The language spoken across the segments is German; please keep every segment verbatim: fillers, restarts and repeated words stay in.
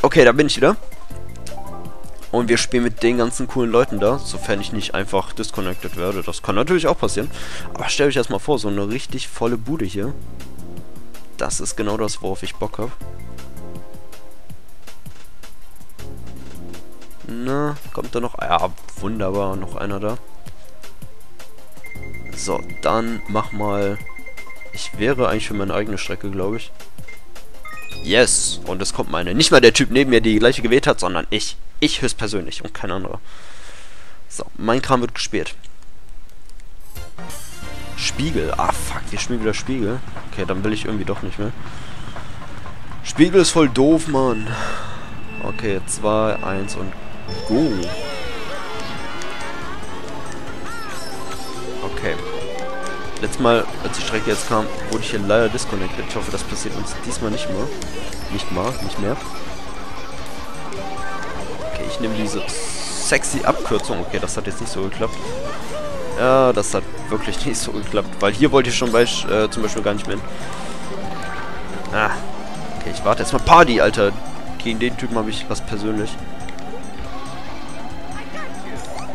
Okay, da bin ich wieder. Und wir spielen mit den ganzen coolen Leuten da, sofern ich nicht einfach disconnected werde. Das kann natürlich auch passieren. Aber stell euch erstmal vor, so eine richtig volle Bude hier. Das ist genau das, worauf ich Bock habe. Na, kommt da noch... Ja, wunderbar, noch einer da. So, dann mach mal... Ich wäre eigentlich für meine eigene Strecke, glaube ich. Yes! Und es kommt meine. Nicht mal der Typ neben mir, der die gleiche gewählt hat, sondern ich. Ich höchstpersönlich und kein anderer. So, mein Kram wird gespielt. Spiegel. Ah, fuck, wir spielen wieder Spiegel. Okay, dann will ich irgendwie doch nicht mehr. Spiegel ist voll doof, Mann. Okay, zwei, eins und go. Okay. Letztes Mal, als die Strecke jetzt kam, wurde ich hier leider disconnected. Ich hoffe, das passiert uns diesmal nicht mehr. Nicht mal, nicht mehr. Okay, ich nehme diese sexy Abkürzung. Okay, das hat jetzt nicht so geklappt. Ja, das hat wirklich nicht so geklappt, weil hier wollte ich schon bei, äh, zum Beispiel gar nicht mehr hin. Ah, okay, ich warte jetzt mal. Party, Alter. Gegen den Typen habe ich was persönlich.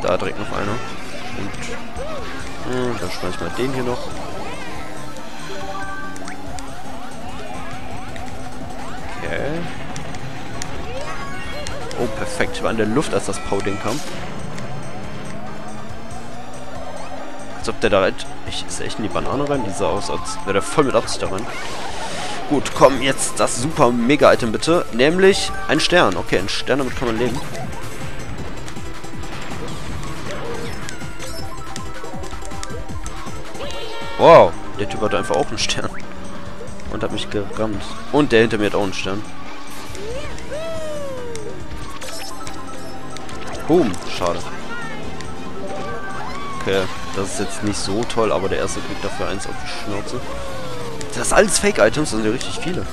Da direkt noch einer. Und... dann schmeiß ich mal den hier noch. Okay. Oh, perfekt. Ich war in der Luft, als das Pauding kam. Als ob der da halt... Ich ist echt in die Banane rein. Die sah aus, als wäre der voll mit Absicht da rein. Gut, komm, jetzt das super Mega-Item bitte. Nämlich ein Stern. Okay, ein Stern, damit kann man leben. Wow, der Typ hatte einfach auch einen Stern. Und hat mich gerammt. Und der hinter mir hat auch einen Stern. Boom, schade. Okay, das ist jetzt nicht so toll, aber der erste kriegt dafür eins auf die Schnauze. Das ist alles Fake-Items, das sind ja richtig viele.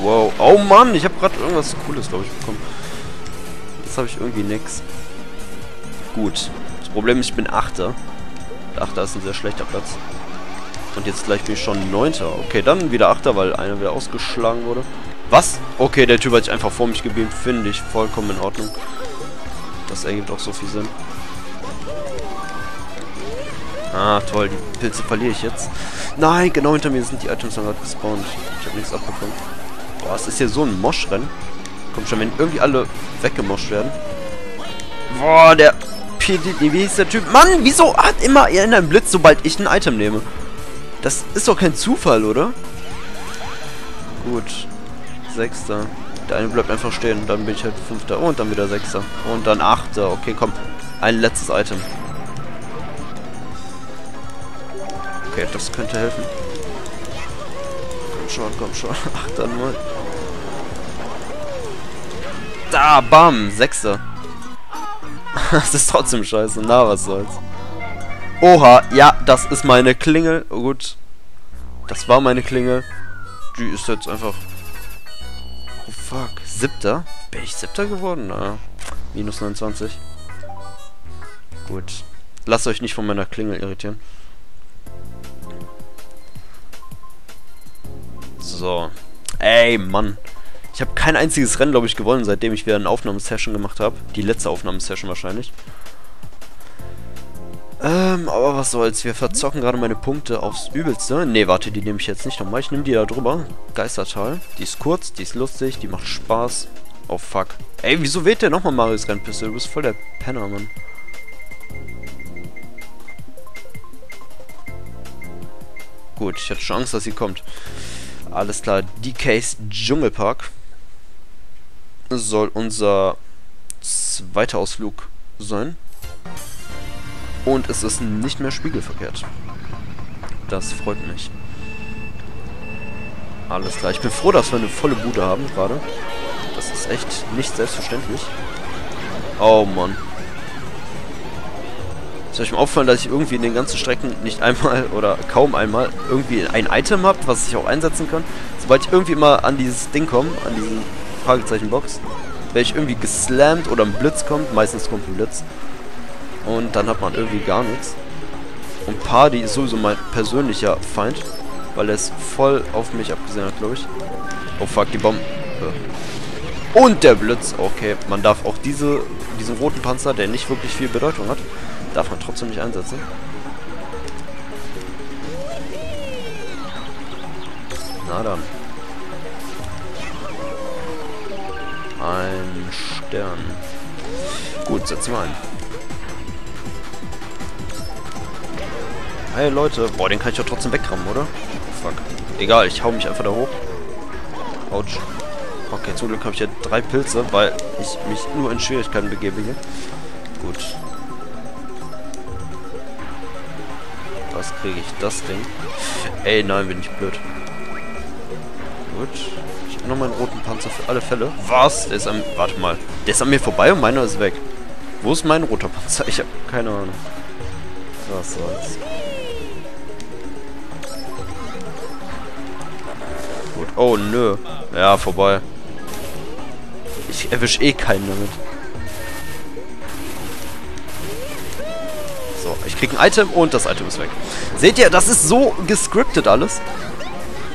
Wow, oh Mann, ich habe gerade irgendwas Cooles, glaube ich, bekommen. Jetzt habe ich irgendwie nix. Gut, das Problem ist, ich bin Achter. Achter ist ein sehr schlechter Platz. Und jetzt gleich bin ich schon Neunter. Okay, dann wieder Achter, weil einer wieder ausgeschlagen wurde. Was? Okay, der Typ hat sich einfach vor mich gebeamt. Finde ich vollkommen in Ordnung. Das ergibt auch so viel Sinn. Ah, toll. Die Pilze verliere ich jetzt. Nein, genau hinter mir sind die Items dann gerade gespawnt. Ich habe nichts abbekommen. Boah, es ist hier so ein Moschrennen. Kommt schon, wenn irgendwie alle weggemoscht werden. Boah, der... Wie ist der Typ? Mann, wieso hat immer er einen Blitz, sobald ich ein Item nehme? Das ist doch kein Zufall, oder? Gut. Sechster. Der eine bleibt einfach stehen. Dann bin ich halt Fünfter. Und dann wieder Sechster. Und dann Achter. Okay, komm. Ein letztes Item. Okay, das könnte helfen. Komm schon, komm schon. Achter nur. Da, bam. Sechster. Das ist trotzdem scheiße. Na, was soll's. Oha, ja, das ist meine Klingel. Oh, gut. Das war meine Klingel. Die ist jetzt einfach... Oh, fuck. Siebter? Bin ich Siebter geworden? Na, minus neunundzwanzig. Gut. Lasst euch nicht von meiner Klingel irritieren. So. Ey, Mann. Ich habe kein einziges Rennen, glaube ich, gewonnen, seitdem ich wieder eine Aufnahmesession gemacht habe. Die letzte Aufnahmesession wahrscheinlich. Ähm, aber was soll's. Wir verzocken gerade meine Punkte aufs Übelste. Ne, warte, die nehme ich jetzt nicht nochmal. Ich nehme die da drüber. Geistertal. Die ist kurz, die ist lustig, die macht Spaß. Oh, fuck. Ey, wieso weht der nochmal Marius Rennpistole? Du bist voll der Penner, Mann. Gut, ich hatte schon Angst, dass sie kommt. Alles klar, D Ks Dschungelpark. Soll unser zweiter Ausflug sein. Und es ist nicht mehr spiegelverkehrt. Das freut mich. Alles klar. Ich bin froh, dass wir eine volle Bude haben gerade. Das ist echt nicht selbstverständlich. Oh Mann. Ist euch mal auffallen, dass ich irgendwie in den ganzen Strecken nicht einmal oder kaum einmal irgendwie ein Item habe, was ich auch einsetzen kann? Sobald ich irgendwie immer an dieses Ding komme, an diesen Fragezeichenbox, werde ich irgendwie geslammt oder ein Blitz kommt. Meistens kommt ein Blitz. Und dann hat man irgendwie gar nichts. Und Party ist sowieso mein persönlicher Feind. weil er es voll auf mich abgesehen hat, glaube ich. Oh fuck, die Bomben. Und der Blitz. Okay, man darf auch diese, diesen roten Panzer, der nicht wirklich viel Bedeutung hat, darf man trotzdem nicht einsetzen. Na dann. Ein Stern. Gut, setzen wir ein. Hey Leute. Boah, den kann ich doch trotzdem wegrammen, oder? Fuck. Egal, ich hau mich einfach da hoch. Autsch. Okay, zum Glück habe ich ja drei Pilze, weil ich mich nur in Schwierigkeiten begebe hier. Gut. Was kriege ich? Das Ding? Ey, nein, bin ich blöd. Gut. Ich habe nochmal einen roten Panzer für alle Fälle. Was? Der ist an... Warte mal. Der ist an mir vorbei und meiner ist weg. Wo ist mein roter Panzer? Ich habe keine Ahnung. Was soll's. Gut. Oh, nö. Ja, vorbei. Ich erwische eh keinen damit. So, ich kriege ein Item und das Item ist weg. Seht ihr, das ist so gescriptet alles.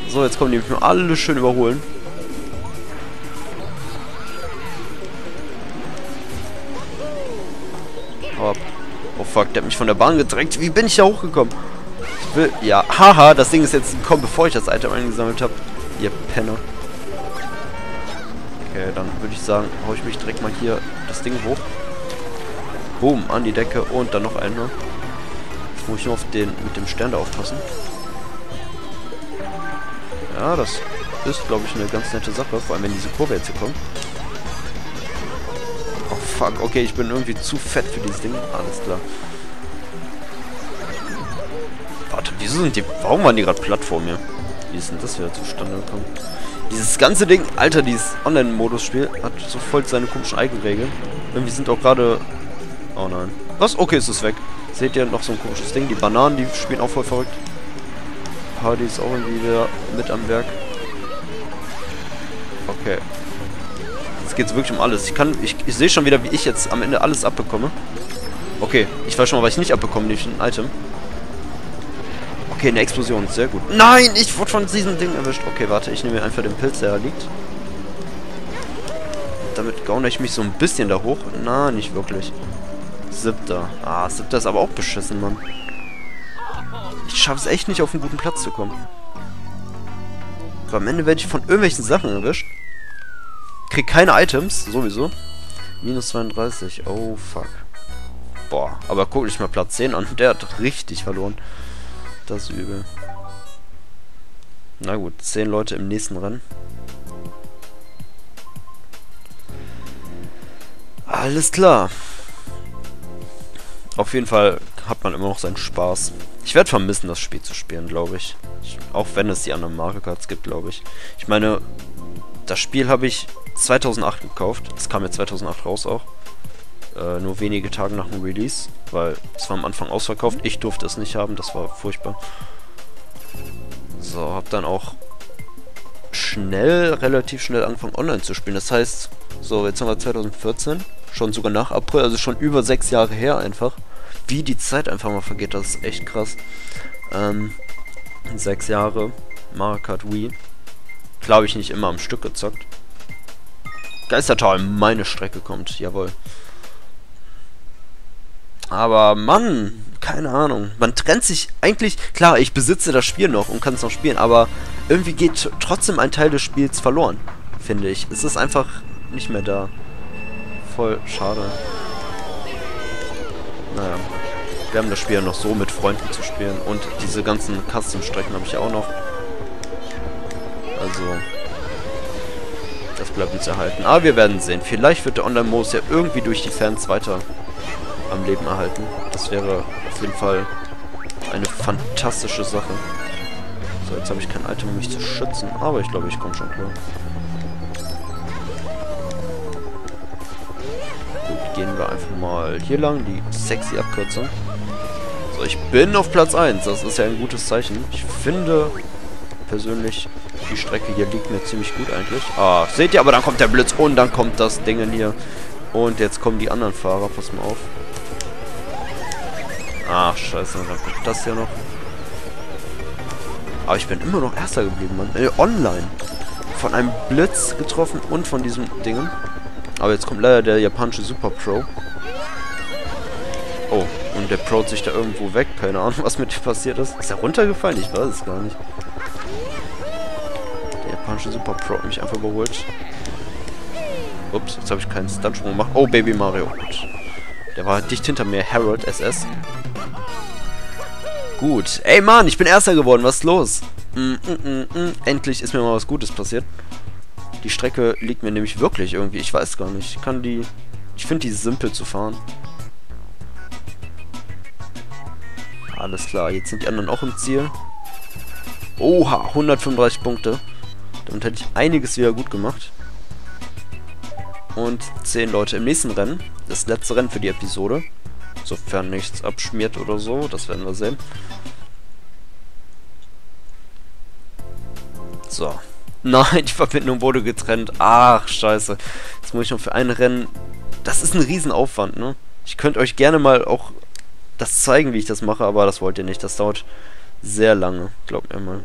So, jetzt kommen die mich nur alle schön überholen. Hopp. Oh fuck, der hat mich von der Bahn gedrängt. Wie bin ich da hochgekommen? Ich will, ja, haha, das Ding ist jetzt gekommen, bevor ich das Item eingesammelt habe. Ihr Penner. Okay, dann würde ich sagen, hau ich mich direkt mal hier das Ding hoch. Boom, an die Decke und dann noch eine. Jetzt muss ich nur auf den, mit dem Stern da aufpassen. Ja, das ist, glaube ich, eine ganz nette Sache. Vor allem, wenn diese Kurve jetzt hier kommt. Oh, fuck. Okay, ich bin irgendwie zu fett für dieses Ding. Alles klar. Warte, wieso sind die... Warum waren die gerade platt vor mir? Wie ist denn das wieder zustande gekommen? Dieses ganze Ding... Alter, dieses Online-Modus-Spiel hat so voll seine komischen Eigenregeln. Irgendwie sind auch gerade... Oh nein. Was? Okay, es ist weg. Seht ihr, noch so ein komisches Ding. Die Bananen, die spielen auch voll verrückt. Party ist auch irgendwie wieder mit am Werk. Okay. Jetzt geht's wirklich um alles. Ich kann... Ich, ich sehe schon wieder, wie ich jetzt am Ende alles abbekomme. Okay. Ich weiß schon mal, was ich nicht abbekomme, nämlich ein Item. Okay, eine Explosion. Sehr gut. Nein, ich wurde von diesem Ding erwischt. Okay, warte. Ich nehme mir einfach den Pilz, der da liegt. Damit gaune ich mich so ein bisschen da hoch. Na, nicht wirklich. Siebter. Ah, siebter ist aber auch beschissen, Mann. Ich schaffe es echt nicht, auf einen guten Platz zu kommen. Aber am Ende werde ich von irgendwelchen Sachen erwischt. Krieg keine Items, sowieso. Minus zweiunddreißig. Oh, fuck. Boah, aber guck dich mal Platz zehn an. Der hat richtig verloren. Das ist übel. Na gut, zehn Leute im nächsten Rennen. Alles klar. Auf jeden Fall hat man immer noch seinen Spaß. Ich werde vermissen, das Spiel zu spielen, glaube ich. ich. Auch wenn es die anderen Mario Karts gibt, glaube ich. Ich meine, das Spiel habe ich zweitausendacht gekauft. Es kam ja zweitausendacht raus auch. Äh, nur wenige Tage nach dem Release, weil es war am Anfang ausverkauft. Ich durfte es nicht haben, das war furchtbar. So, hab dann auch schnell, relativ schnell angefangen online zu spielen. Das heißt, so, jetzt haben wir zweitausendvierzehn, schon sogar nach April, also schon über sechs Jahre her einfach. Wie die Zeit einfach mal vergeht, das ist echt krass. Ähm, sechs Jahre Mario Kart Wii. Klar habe ich nicht immer am Stück gezockt. Geistertal, meine Strecke kommt, jawohl. Aber Mann, keine Ahnung. Man trennt sich eigentlich... Klar, ich besitze das Spiel noch und kann es noch spielen, aber irgendwie geht trotzdem ein Teil des Spiels verloren, finde ich. Es ist einfach nicht mehr da. Voll schade. Naja. Wir haben das Spiel ja noch so mit Freunden zu spielen. Und diese ganzen Custom-Strecken habe ich ja auch noch. Also... Das bleibt uns erhalten. Aber wir werden sehen. Vielleicht wird der Online-Modus ja irgendwie durch die Fans weiter... am Leben erhalten. Das wäre auf jeden Fall eine fantastische Sache. So, jetzt habe ich kein Item, um mich zu schützen, aber ich glaube, ich komme schon klar. Gut, gehen wir einfach mal hier lang, die sexy Abkürzung. So, ich bin auf Platz eins, das ist ja ein gutes Zeichen. Ich finde persönlich, die Strecke hier liegt mir ziemlich gut eigentlich. Ah, seht ihr, aber dann kommt der Blitz und dann kommt das Ding in hier. Und jetzt kommen die anderen Fahrer, pass mal auf. Ach, scheiße, dann kommt das hier noch. Aber ich bin immer noch Erster geblieben, Mann. Äh, online. Von einem Blitz getroffen und von diesem Dingen. Aber jetzt kommt leider der japanische Super Pro. Oh, und der Pro hat sich da irgendwo weg. Keine Ahnung, was mit dir passiert ist. Ist er runtergefallen? Ich weiß es gar nicht. Der japanische Super Pro hat mich einfach überholt. Ups, jetzt habe ich keinen Stuntsprung gemacht. Oh, Baby Mario. Gut. Der war dicht hinter mir. Harold S S. Gut. Ey, Mann, ich bin Erster geworden. Was ist los? Mm, mm, mm, mm. Endlich ist mir mal was Gutes passiert. Die Strecke liegt mir nämlich wirklich irgendwie. Ich weiß gar nicht. Ich kann die... Ich finde die simpel zu fahren. Alles klar. Jetzt sind die anderen auch im Ziel. Oha, hundertfünfunddreißig Punkte. Damit hätte ich einiges wieder gut gemacht. Und zehn Leute im nächsten Rennen. Das letzte Rennen für die Episode. Sofern nichts abschmiert oder so. Das werden wir sehen. So. Nein, die Verbindung wurde getrennt. Ach, scheiße. Jetzt muss ich noch für ein Rennen... Das ist ein Riesenaufwand, ne? Ich könnte euch gerne mal auch das zeigen, wie ich das mache, aber das wollt ihr nicht. Das dauert sehr lange. Glaubt mir mal.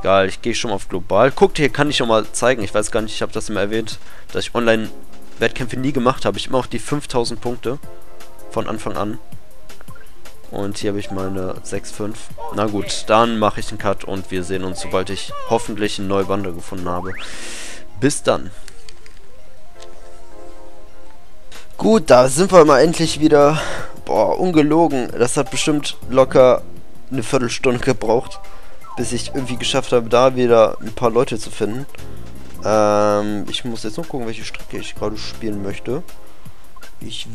Egal, ich gehe schon mal auf global. Guckt, hier kann ich schon mal zeigen. Ich weiß gar nicht, ich habe das immer erwähnt, dass ich Online-Wettkämpfe nie gemacht habe. Ich habe immer auch die fünftausend Punkte von Anfang an. Und hier habe ich meine sechs Komma fünf. Na gut, dann mache ich den Cut und wir sehen uns, sobald ich hoffentlich eine neue Bande gefunden habe. Bis dann. Gut, da sind wir mal endlich wieder. Boah, ungelogen. Das hat bestimmt locker eine Viertelstunde gebraucht, bis ich irgendwie geschafft habe, da wieder ein paar Leute zu finden. Ähm, ich muss jetzt noch gucken, welche Strecke ich gerade spielen möchte. Ich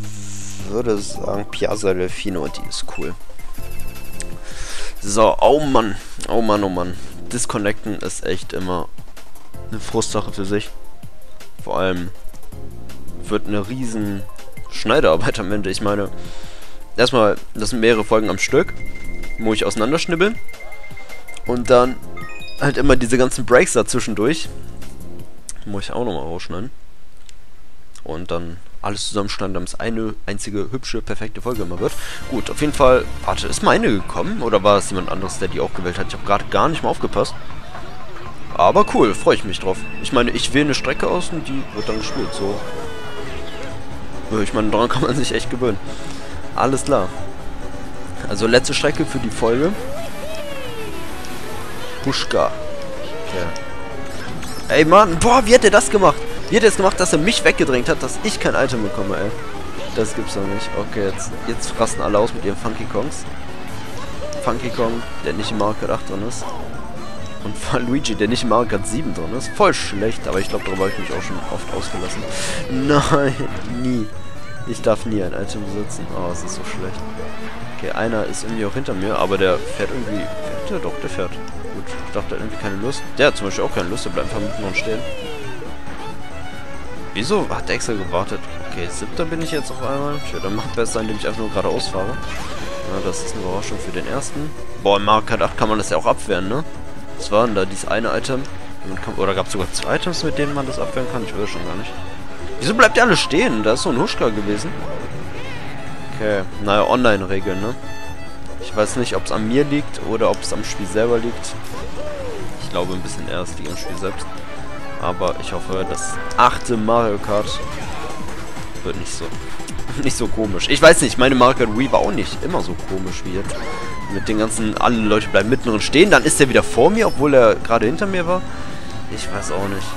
würde sagen, Piazza Delfino, die ist cool. So, oh Mann. Oh Mann, oh Mann. Disconnecten ist echt immer eine Frustsache für sich. Vor allem wird eine riesen Schneiderarbeit am Ende. Ich meine, erstmal, das sind mehrere Folgen am Stück. Muss ich auseinanderschnibbeln. Und dann halt immer diese ganzen Breaks dazwischendurch. Muss ich auch nochmal rausschneiden. Und dann alles zusammenschneiden, damit es eine einzige hübsche, perfekte Folge immer wird. Gut, auf jeden Fall... Warte, ist meine gekommen? Oder war es jemand anderes, der die auch gewählt hat? Ich habe gerade gar nicht mal aufgepasst. Aber cool, freue ich mich drauf. Ich meine, ich wähle eine Strecke aus und die wird dann gespielt, so. Ich meine, daran kann man sich echt gewöhnen. Alles klar. Also letzte Strecke für die Folge. Puschka. Okay. Ey, Mann, boah, wie hat der das gemacht? Wie hat er das gemacht, dass er mich weggedrängt hat, dass ich kein Item bekomme, ey? Das gibt's doch nicht. Okay, jetzt, jetzt rasten alle aus mit ihren Funky Kongs. Funky Kong, der nicht in Mario Kart acht drin ist. Und Luigi, der nicht in Mario Kart sieben drin ist. Voll schlecht, aber ich glaube, darüber habe ich mich auch schon oft ausgelassen. Nein, nie. Ich darf nie ein Item besitzen. Oh, es ist so schlecht. Okay, einer ist irgendwie auch hinter mir, aber der fährt irgendwie... Fährt der doch, der fährt. Gut, ich dachte, der hat irgendwie keine Lust. Der hat zum Beispiel auch keine Lust, der bleibt einfach mitten und stehen. Wieso hat der extra gewartet? Okay, siebter bin ich jetzt auf einmal. Ich werde dann macht besser, indem ich einfach nur geradeaus fahre. Ja, das ist eine Überraschung für den ersten. Boah, in Mario Kart acht kann man das ja auch abwehren, ne? Was war denn da dieses eine Item? Kann, oder gab es sogar zwei Items, mit denen man das abwehren kann? Ich weiß schon gar nicht. Wieso bleibt der alle stehen? Da ist so ein Huschka gewesen. Okay, naja, Online-Regeln, ne? Ich weiß nicht, ob es an mir liegt oder ob es am Spiel selber liegt. Ich glaube ein bisschen eher, es liegt am Spiel selbst. Aber ich hoffe, das achte Mario Kart wird nicht so nicht so komisch. Ich weiß nicht, meine Mario Kart Wii war auch nicht immer so komisch wie jetzt. Mit den ganzen, alle Leute bleiben mitten und stehen, dann ist er wieder vor mir, obwohl er gerade hinter mir war. Ich weiß auch nicht.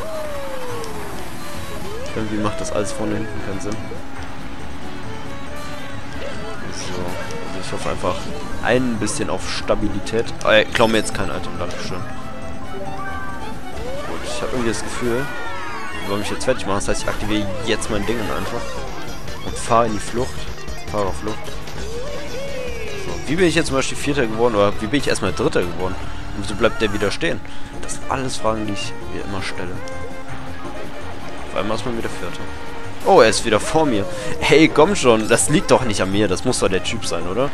Irgendwie macht das alles vorne hinten keinen Sinn. So, also ich hoffe einfach ein bisschen auf Stabilität. Oh, ich klaue mir jetzt kein Item, dankeschön. Ich habe irgendwie das Gefühl, die wollen mich jetzt fertig machen. Das heißt, ich aktiviere jetzt mein Ding einfach und fahre in die Flucht. Fahrerflucht. So, wie bin ich jetzt zum Beispiel Vierter geworden oder wie bin ich erstmal Dritter geworden? Und wieso bleibt der wieder stehen? Das sind alles Fragen, die ich mir immer stelle. Auf einmal ist man wieder Vierter. Oh, er ist wieder vor mir. Hey, komm schon, das liegt doch nicht an mir. Das muss doch der Typ sein, oder?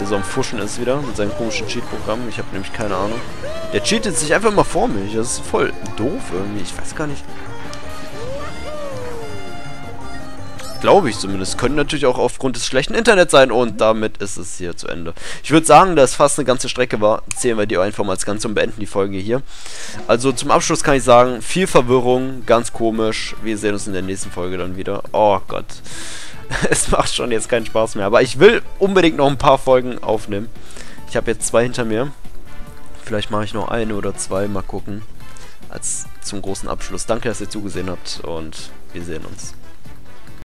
Der so am Fuschen ist wieder mit seinem komischen Cheat-Programm. Ich habe nämlich keine Ahnung. Der cheatet sich einfach mal vor mich. Das ist voll doof irgendwie. Ich weiß gar nicht. glaube ich zumindest. Können natürlich auch aufgrund des schlechten Internets sein. Und damit ist es hier zu Ende. Ich würde sagen, da es fast eine ganze Strecke war, zählen wir die einfach mal als Ganze und beenden die Folge hier. Also zum Abschluss kann ich sagen, viel Verwirrung, ganz komisch. Wir sehen uns in der nächsten Folge dann wieder. Oh Gott. Es macht schon jetzt keinen Spaß mehr. Aber ich will unbedingt noch ein paar Folgen aufnehmen. Ich habe jetzt zwei hinter mir. Vielleicht mache ich noch eine oder zwei. Mal gucken. Als zum großen Abschluss. Danke, dass ihr zugesehen habt. Und wir sehen uns.